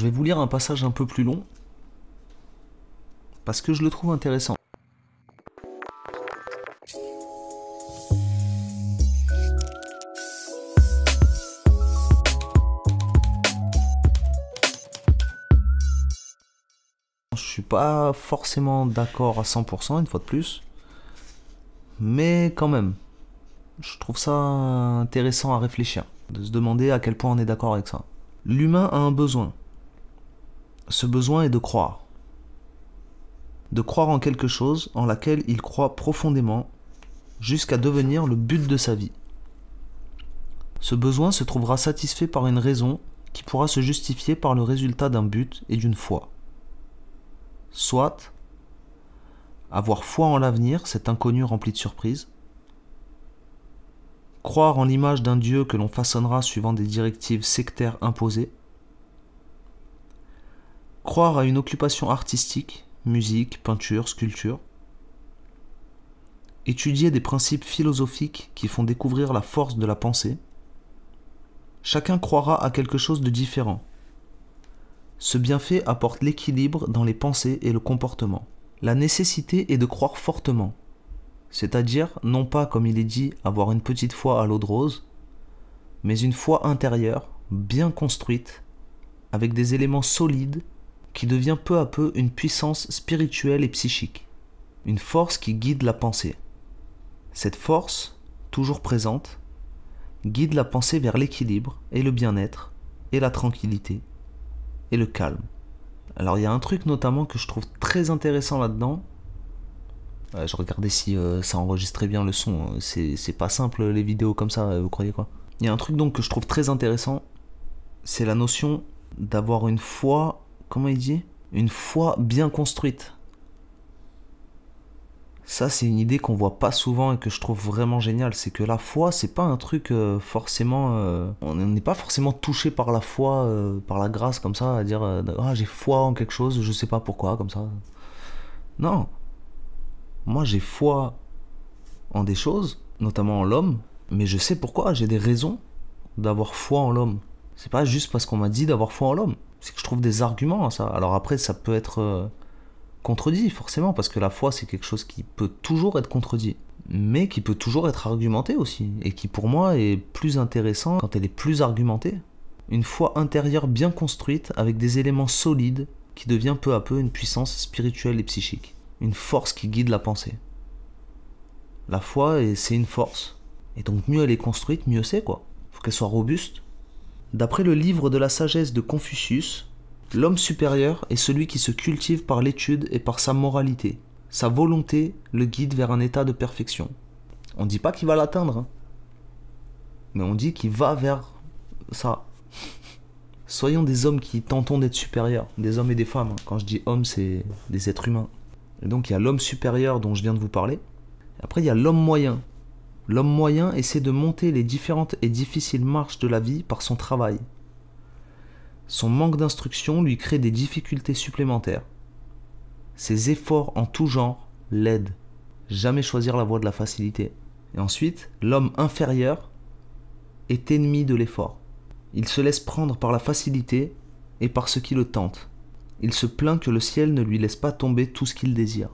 Je vais vous lire un passage un peu plus long, parce que je le trouve intéressant. Je suis pas forcément d'accord à 100%, une fois de plus, mais quand même, je trouve ça intéressant à réfléchir, de se demander à quel point on est d'accord avec ça. L'humain a un besoin. Ce besoin est de croire. De croire en quelque chose en laquelle il croit profondément jusqu'à devenir le but de sa vie. Ce besoin se trouvera satisfait par une raison qui pourra se justifier par le résultat d'un but et d'une foi. Soit avoir foi en l'avenir, cet inconnu rempli de surprises, croire en l'image d'un Dieu que l'on façonnera suivant des directives sectaires imposées, croire à une occupation artistique, musique, peinture, sculpture. Étudier des principes philosophiques qui font découvrir la force de la pensée. Chacun croira à quelque chose de différent. Ce bienfait apporte l'équilibre dans les pensées et le comportement. La nécessité est de croire fortement, c'est-à-dire non pas, comme il est dit, avoir une petite foi à l'eau de rose, mais une foi intérieure, bien construite, avec des éléments solides, qui devient peu à peu une puissance spirituelle et psychique, une force qui guide la pensée. Cette force, toujours présente, guide la pensée vers l'équilibre et le bien-être, et la tranquillité, et le calme. Alors il y a un truc notamment que je trouve très intéressant là-dedans, je regardais si ça enregistrait bien le son, c'est pas simple les vidéos comme ça, vous croyez quoi? Il y a un truc donc que je trouve très intéressant, c'est la notion d'avoir une foi... Comment il dit? Une foi bien construite. Ça, c'est une idée qu'on voit pas souvent et que je trouve vraiment géniale. C'est que la foi, c'est pas un truc forcément... on n'est pas forcément touché par la foi, par la grâce, comme ça, à dire « Ah, j'ai foi en quelque chose, je sais pas pourquoi, comme ça. » Non. Moi, j'ai foi en des choses, notamment en l'homme, mais je sais pourquoi, j'ai des raisons d'avoir foi en l'homme. C'est pas juste parce qu'on m'a dit d'avoir foi en l'homme. C'est que je trouve des arguments à ça. Alors après, ça peut être contredit, forcément, parce que la foi, c'est quelque chose qui peut toujours être contredit, mais qui peut toujours être argumenté aussi, et qui, pour moi, est plus intéressant quand elle est plus argumentée. Une foi intérieure bien construite, avec des éléments solides, qui devient peu à peu une puissance spirituelle et psychique. Une force qui guide la pensée. La foi, c'est une force. Et donc, mieux elle est construite, mieux c'est, quoi. Faut qu'elle soit robuste. D'après le livre de la sagesse de Confucius, l'homme supérieur est celui qui se cultive par l'étude et par sa moralité. Sa volonté le guide vers un état de perfection. On ne dit pas qu'il va l'atteindre, hein, mais on dit qu'il va vers ça. Soyons des hommes qui tentons d'être supérieurs, des hommes et des femmes. Quand je dis hommes, c'est des êtres humains. Et donc il y a l'homme supérieur dont je viens de vous parler. Après il y a l'homme moyen. L'homme moyen essaie de monter les différentes et difficiles marches de la vie par son travail. Son manque d'instruction lui crée des difficultés supplémentaires. Ses efforts en tout genre l'aident. Jamais choisir la voie de la facilité. Et ensuite, l'homme inférieur est ennemi de l'effort. Il se laisse prendre par la facilité et par ce qui le tente. Il se plaint que le ciel ne lui laisse pas tomber tout ce qu'il désire.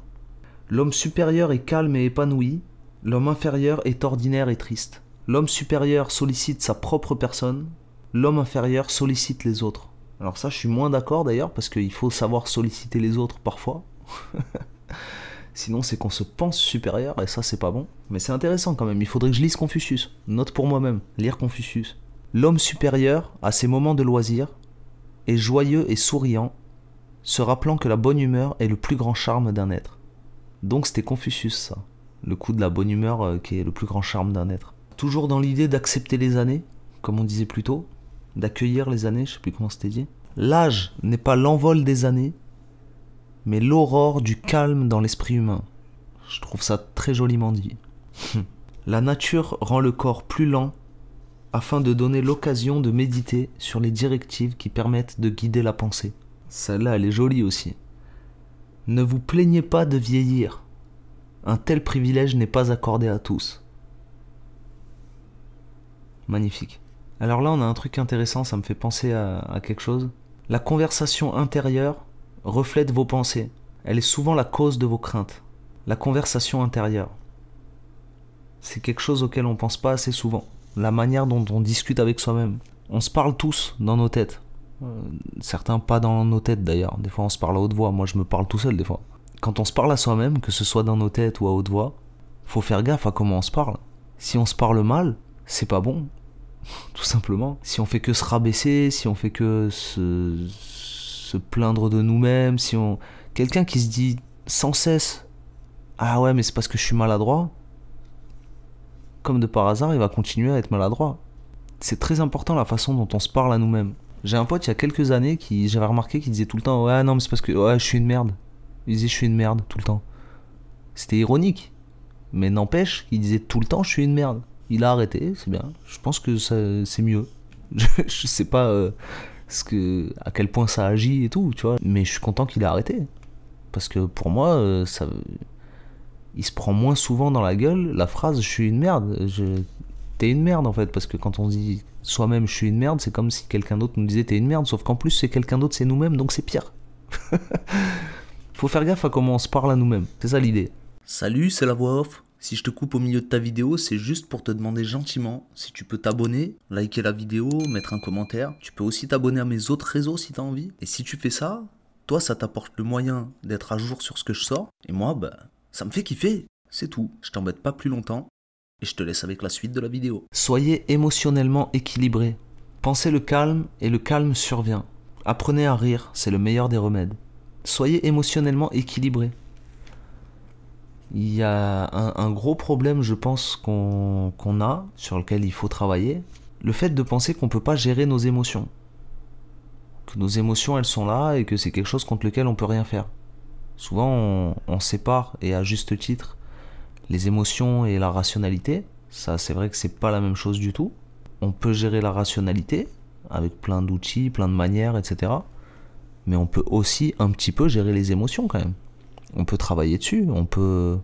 L'homme supérieur est calme et épanoui. L'homme inférieur est ordinaire et triste. L'homme supérieur sollicite sa propre personne, l'homme inférieur sollicite les autres. Alors ça, je suis moins d'accord d'ailleurs, parce qu'il faut savoir solliciter les autres parfois. Sinon, c'est qu'on se pense supérieur, et ça, c'est pas bon. Mais c'est intéressant quand même, il faudrait que je lise Confucius. Note pour moi-même, lire Confucius. L'homme supérieur, à ses moments de loisir, est joyeux et souriant, se rappelant que la bonne humeur est le plus grand charme d'un être. Donc c'était Confucius, ça. Le coup de la bonne humeur qui est le plus grand charme d'un être. Toujours dans l'idée d'accepter les années, comme on disait plus tôt, d'accueillir les années, je sais plus comment c'était dit. L'âge n'est pas l'envol des années, mais l'aurore du calme dans l'esprit humain. Je trouve ça très joliment dit. La nature rend le corps plus lent afin de donner l'occasion de méditer sur les directives qui permettent de guider la pensée. Celle-là, elle est jolie aussi. Ne vous plaignez pas de vieillir. Un tel privilège n'est pas accordé à tous. Magnifique. Alors là, on a un truc intéressant, ça me fait penser à quelque chose. La conversation intérieure reflète vos pensées. Elle est souvent la cause de vos craintes. La conversation intérieure, c'est quelque chose auquel on ne pense pas assez souvent. La manière dont on discute avec soi-même. On se parle tous dans nos têtes. Certains pas dans nos têtes d'ailleurs. Des fois on se parle à haute voix. Moi je me parle tout seul des fois. Quand on se parle à soi-même, que ce soit dans nos têtes ou à haute voix, faut faire gaffe à comment on se parle. Si on se parle mal, c'est pas bon. Tout simplement. Si on fait que se rabaisser, si on fait que se plaindre de nous-mêmes, si on... Quelqu'un qui se dit sans cesse « Ah ouais, mais c'est parce que je suis maladroit », comme de par hasard, il va continuer à être maladroit. C'est très important la façon dont on se parle à nous-mêmes. J'ai un pote il y a quelques années, j'avais remarqué qu'il disait tout le temps « Ouais, non, mais c'est parce que ouais, je suis une merde ». Il disait « Je suis une merde » tout le temps. C'était ironique. Mais n'empêche, il disait tout le temps « Je suis une merde ». Il a arrêté, c'est bien. Je pense que c'est mieux. Je sais pas à quel point ça agit et tout, tu vois. Mais je suis content qu'il ait arrêté. Parce que pour moi, il se prend moins souvent dans la gueule la phrase « je suis une merde ». T'es une merde en fait, parce que quand on dit soi-même « je suis une merde », c'est comme si quelqu'un d'autre nous disait « t'es une merde », sauf qu'en plus c'est quelqu'un d'autre, c'est nous-mêmes, donc c'est pire. Faut faire gaffe à comment on se parle à nous-mêmes, c'est ça l'idée. Salut, c'est la voix off. Si je te coupe au milieu de ta vidéo, c'est juste pour te demander gentiment si tu peux t'abonner, liker la vidéo, mettre un commentaire. Tu peux aussi t'abonner à mes autres réseaux si t'as envie. Et si tu fais ça, toi ça t'apporte le moyen d'être à jour sur ce que je sors. Et moi, bah, ça me fait kiffer. C'est tout, je t'embête pas plus longtemps. Et je te laisse avec la suite de la vidéo. Soyez émotionnellement équilibré. Pensez le calme et le calme survient. Apprenez à rire, c'est le meilleur des remèdes. Soyez émotionnellement équilibré. Il y a un gros problème, je pense, qu'on a, sur lequel il faut travailler. Le fait de penser qu'on ne peut pas gérer nos émotions. Que nos émotions, elles sont là et que c'est quelque chose contre lequel on ne peut rien faire. Souvent, on sépare, et à juste titre, les émotions et la rationalité. Ça, c'est vrai que c'est pas la même chose du tout. On peut gérer la rationalité avec plein d'outils, plein de manières, etc. Mais on peut aussi un petit peu gérer les émotions quand même. On peut travailler dessus, on peut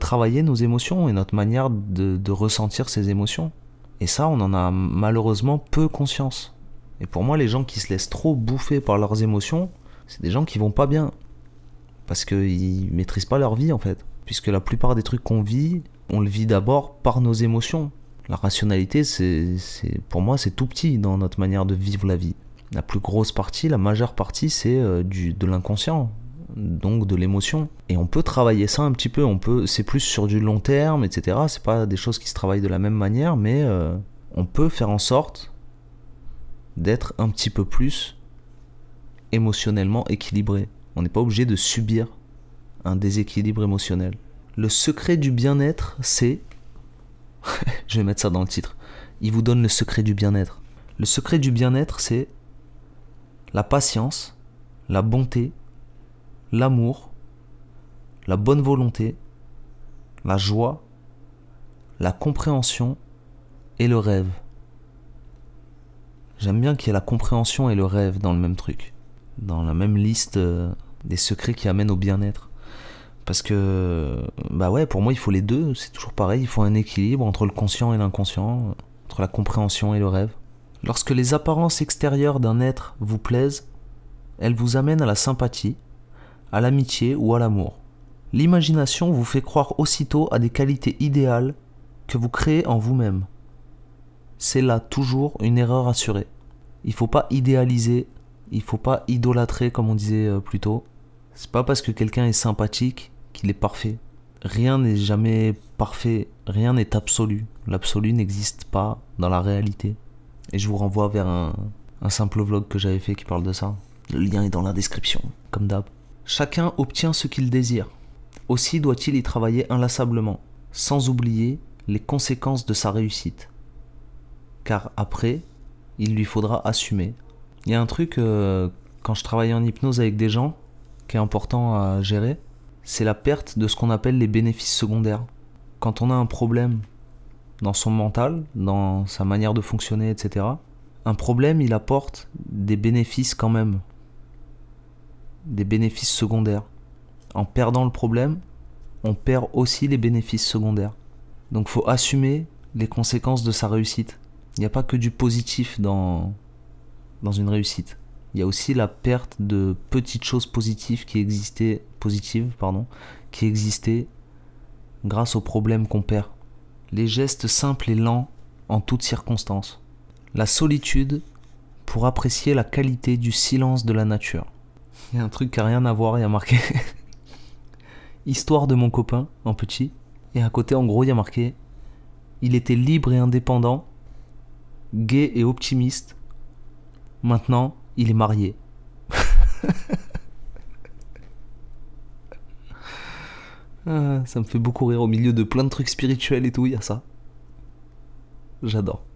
travailler nos émotions et notre manière de ressentir ces émotions. Et ça, on en a malheureusement peu conscience. Et pour moi, les gens qui se laissent trop bouffer par leurs émotions, c'est des gens qui vont pas bien. Parce qu'ils maîtrisent pas leur vie, en fait. Puisque la plupart des trucs qu'on vit, on le vit d'abord par nos émotions. La rationalité, pour moi, c'est tout petit dans notre manière de vivre la vie. La plus grosse partie, la majeure partie, c'est de l'inconscient. Donc de l'émotion, et on peut travailler ça un petit peu, c'est plus sur du long terme, etc. C'est pas des choses qui se travaillent de la même manière, mais on peut faire en sorte d'être un petit peu plus émotionnellement équilibré. On n'est pas obligé de subir un déséquilibre émotionnel. Le secret du bien-être, c'est je vais mettre ça dans le titre, il vous donne le secret du bien-être. Le secret du bien-être, c'est la patience, la bonté, l'amour, la bonne volonté, la joie, la compréhension et le rêve. J'aime bien qu'il y ait la compréhension et le rêve dans le même truc, dans la même liste des secrets qui amènent au bien-être. Parce que, bah ouais, pour moi, il faut les deux, c'est toujours pareil, il faut un équilibre entre le conscient et l'inconscient, entre la compréhension et le rêve. Lorsque les apparences extérieures d'un être vous plaisent, elles vous amènent à la sympathie, à l'amitié ou à l'amour. L'imagination vous fait croire aussitôt à des qualités idéales que vous créez en vous-même. C'est là toujours une erreur assurée. Il ne faut pas idéaliser, il ne faut pas idolâtrer comme on disait plus tôt. C'est pas parce que quelqu'un est sympathique qu'il est parfait. Rien n'est jamais parfait, rien n'est absolu. L'absolu n'existe pas dans la réalité. Et je vous renvoie vers un simple vlog que j'avais fait qui parle de ça. Le lien est dans la description, comme d'hab. Chacun obtient ce qu'il désire. Aussi doit-il y travailler inlassablement, sans oublier les conséquences de sa réussite. Car après, il lui faudra assumer. Il y a un truc, quand je travaille en hypnose avec des gens, qui est important à gérer, c'est la perte de ce qu'on appelle les bénéfices secondaires. Quand on a un problème dans son mental, dans sa manière de fonctionner, etc., un problème, il apporte des bénéfices quand même. Des bénéfices secondaires. En perdant le problème, on perd aussi les bénéfices secondaires. Donc il faut assumer les conséquences de sa réussite. Il n'y a pas que du positif dans, dans une réussite. Il y a aussi la perte de petites choses positives qui existaient, qui existaient grâce aux problèmes qu'on perd. Les gestes simples et lents en toutes circonstances. La solitude pour apprécier la qualité du silence de la nature. Il y a un truc qui n'a rien à voir, il y a marqué Histoire de mon copain en petit. Et à côté, en gros, il y a marqué Il était libre et indépendant, gai et optimiste. Maintenant, il est marié. Ah, ça me fait beaucoup rire au milieu de plein de trucs spirituels et tout, il y a ça. J'adore.